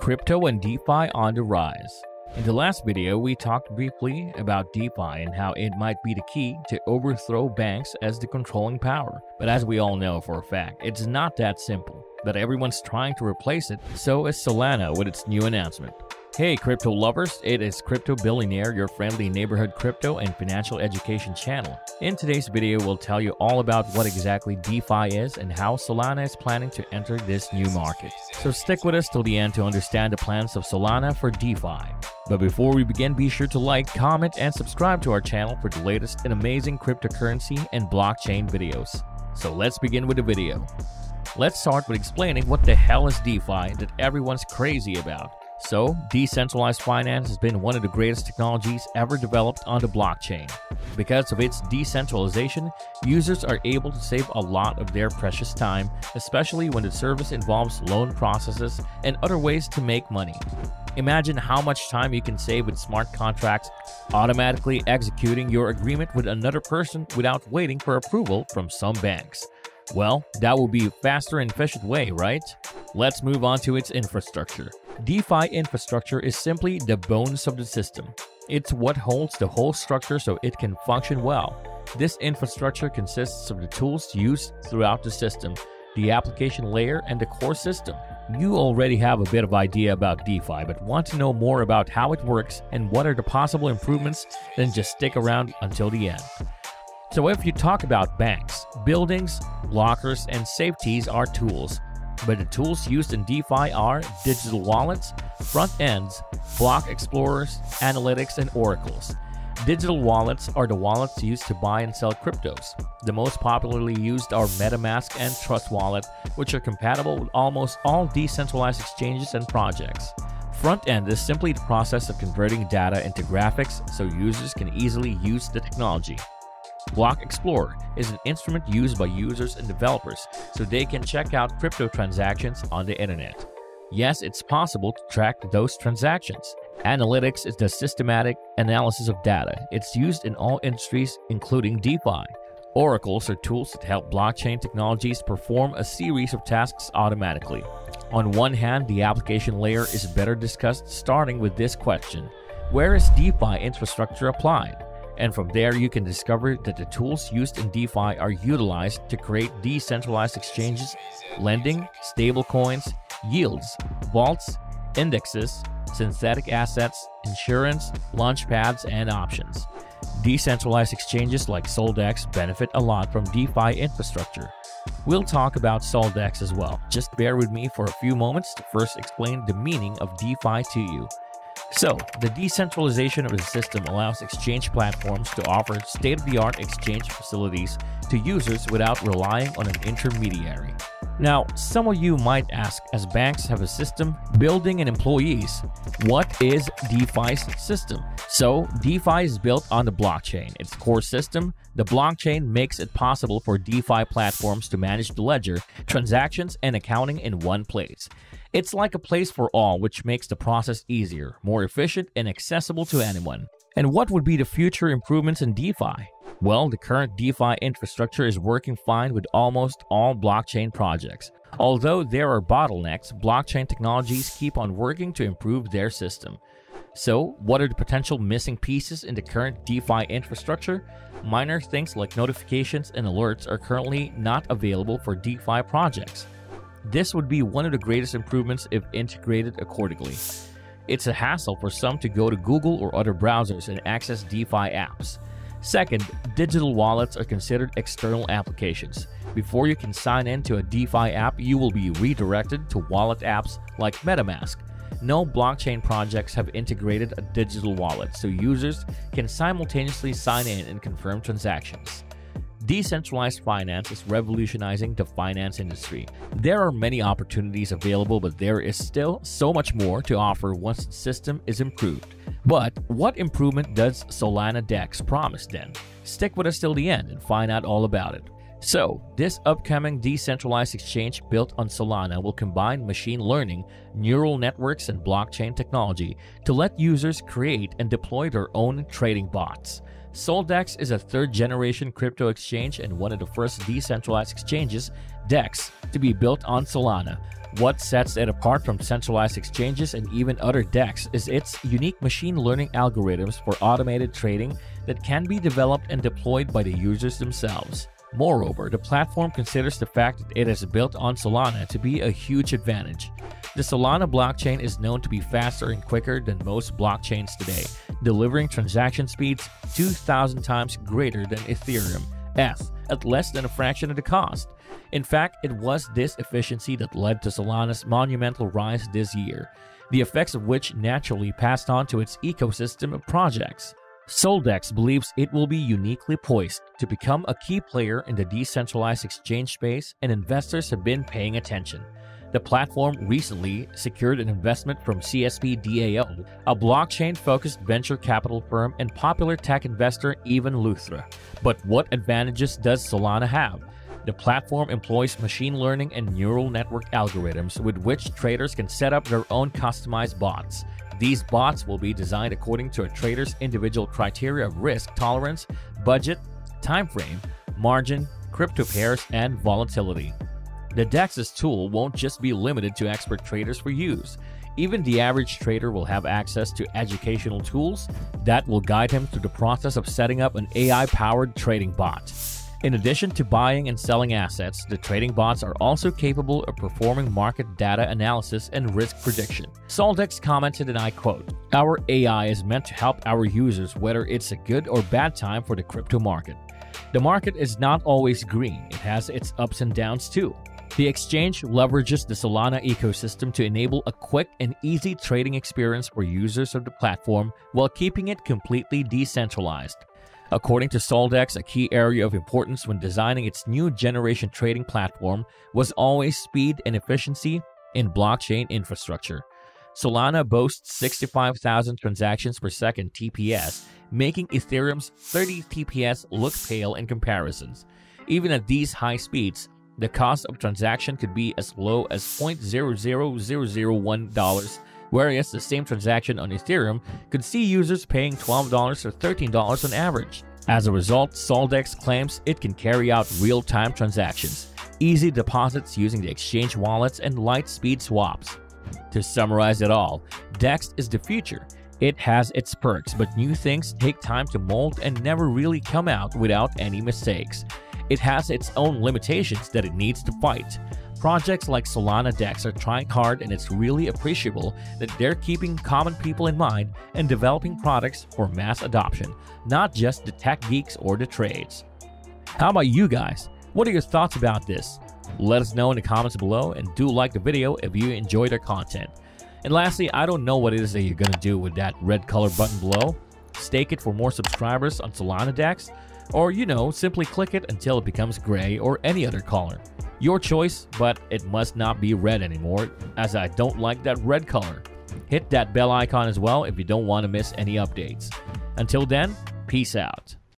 Crypto and DeFi on the rise. In the last video, we talked briefly about DeFi and how it might be the key to overthrow banks as the controlling power. But as we all know for a fact, it's not that simple. But everyone's trying to replace it, so is Solana with its new announcement. Hey crypto lovers, it is Crypto Billionaire, your friendly neighborhood crypto and financial education channel. In today's video, we'll tell you all about what exactly DeFi is and how Solana is planning to enter this new market. So stick with us till the end to understand the plans of Solana for DeFi. But before we begin, be sure to like, comment, and subscribe to our channel for the latest and amazing cryptocurrency and blockchain videos. So let's begin with the video. Let's start with explaining what the hell is DeFi that everyone's crazy about. So, decentralized finance has been one of the greatest technologies ever developed on the blockchain. Because of its decentralization, users are able to save a lot of their precious time, especially when the service involves loan processes and other ways to make money. Imagine how much time you can save with smart contracts automatically executing your agreement with another person without waiting for approval from some banks. Well, that will be a faster and efficient way, right? Let's move on to its infrastructure. DeFi infrastructure is simply the bones of the system. It's what holds the whole structure so it can function well. This infrastructure consists of the tools used throughout the system, the application layer, and the core system. You already have a bit of idea about DeFi, but want to know more about how it works and what are the possible improvements? Then just stick around until the end. So if you talk about banks, buildings, lockers, and safeties are tools. But the tools used in DeFi are digital wallets, front ends, block explorers, analytics, and oracles. Digital wallets are the wallets used to buy and sell cryptos. The most popularly used are MetaMask and Trust Wallet, which are compatible with almost all decentralized exchanges and projects. Front end is simply the process of converting data into graphics so users can easily use the technology. Block Explorer is an instrument used by users and developers so they can check out crypto transactions on the internet. Yes, it's possible to track those transactions. Analytics is the systematic analysis of data. It's used in all industries, including DeFi. Oracles are tools that help blockchain technologies perform a series of tasks automatically. On one hand, the application layer is better discussed, starting with this question: where is DeFi infrastructure applied? And from there, you can discover that the tools used in DeFi are utilized to create decentralized exchanges, lending, stablecoins, yields, vaults, indexes, synthetic assets, insurance, launchpads, and options. Decentralized exchanges like Soldex benefit a lot from DeFi infrastructure. We'll talk about Soldex as well. Just bear with me for a few moments to first explain the meaning of DeFi to you. So, the decentralization of the system allows exchange platforms to offer state-of-the-art exchange facilities to users without relying on an intermediary. Now, some of you might ask, as banks have a system, building, and employees, what is DeFi's system? So, DeFi is built on the blockchain, its core system. The blockchain makes it possible for DeFi platforms to manage the ledger, transactions, and accounting in one place. It's like a place for all, which makes the process easier, more efficient, and accessible to anyone. And what would be the future improvements in DeFi? Well, the current DeFi infrastructure is working fine with almost all blockchain projects. Although there are bottlenecks, blockchain technologies keep on working to improve their system. So, what are the potential missing pieces in the current DeFi infrastructure? Minor things like notifications and alerts are currently not available for DeFi projects. This would be one of the greatest improvements if integrated accordingly. It's a hassle for some to go to Google or other browsers and access DeFi apps. Second, digital wallets are considered external applications. Before you can sign in to a DeFi app, you will be redirected to wallet apps like MetaMask. No blockchain projects have integrated a digital wallet, so users can simultaneously sign in and confirm transactions. Decentralized finance is revolutionizing the finance industry. There are many opportunities available, but there is still so much more to offer once the system is improved. But what improvement does Solana DEX promise then? Stick with us till the end and find out all about it. So, this upcoming decentralized exchange built on Solana will combine machine learning, neural networks, and blockchain technology to let users create and deploy their own trading bots. Soldex is a third-generation crypto exchange and one of the first decentralized exchanges, DEX, to be built on Solana. What sets it apart from centralized exchanges and even other DEX is its unique machine learning algorithms for automated trading that can be developed and deployed by the users themselves. Moreover, the platform considers the fact that it is built on Solana to be a huge advantage. The Solana blockchain is known to be faster and quicker than most blockchains today, delivering transaction speeds 2,000 times greater than Ethereum at less than a fraction of the cost. In fact, it was this efficiency that led to Solana's monumental rise this year, the effects of which naturally passed on to its ecosystem of projects. Soldex believes it will be uniquely poised to become a key player in the decentralized exchange space, and investors have been paying attention. The platform recently secured an investment from CSP DAO, a blockchain-focused venture capital firm and popular tech investor Evan Luthra. But what advantages does Solana have? The platform employs machine learning and neural network algorithms with which traders can set up their own customized bots. These bots will be designed according to a trader's individual criteria of risk tolerance, budget, time frame, margin, crypto pairs, and volatility. The DEX's tool won't just be limited to expert traders for use. Even the average trader will have access to educational tools that will guide him through the process of setting up an AI-powered trading bot. In addition to buying and selling assets, the trading bots are also capable of performing market data analysis and risk prediction. Soldex commented, and I quote, "Our AI is meant to help our users whether it's a good or bad time for the crypto market. The market is not always green. It has its ups and downs too." The exchange leverages the Solana ecosystem to enable a quick and easy trading experience for users of the platform while keeping it completely decentralized. According to Soldex, a key area of importance when designing its new generation trading platform was always speed and efficiency in blockchain infrastructure. Solana boasts 65,000 transactions per second TPS, making Ethereum's 30 TPS look pale in comparisons. Even at these high speeds, the cost of transaction could be as low as $0.00001, whereas the same transaction on Ethereum could see users paying $12 or $13 on average. As a result, Soldex claims it can carry out real-time transactions, easy deposits using the exchange wallets, and light-speed swaps. To summarize it all, DEX is the future. It has its perks, but new things take time to mold and never really come out without any mistakes. It has its own limitations that it needs to fight. Projects like Solana DEX are trying hard, and it's really appreciable that they're keeping common people in mind and developing products for mass adoption, not just the tech geeks or the trades. How about you guys? What are your thoughts about this? Let us know in the comments below, and do like the video if you enjoyed our content. And lastly, I don't know what it is that you're gonna do with that red color button below. Stake it for more subscribers on Solana DEX, or simply click it until it becomes gray or any other color. Your choice, but it must not be red anymore, as I don't like that red color. Hit that bell icon as well if you don't want to miss any updates. Until then, peace out.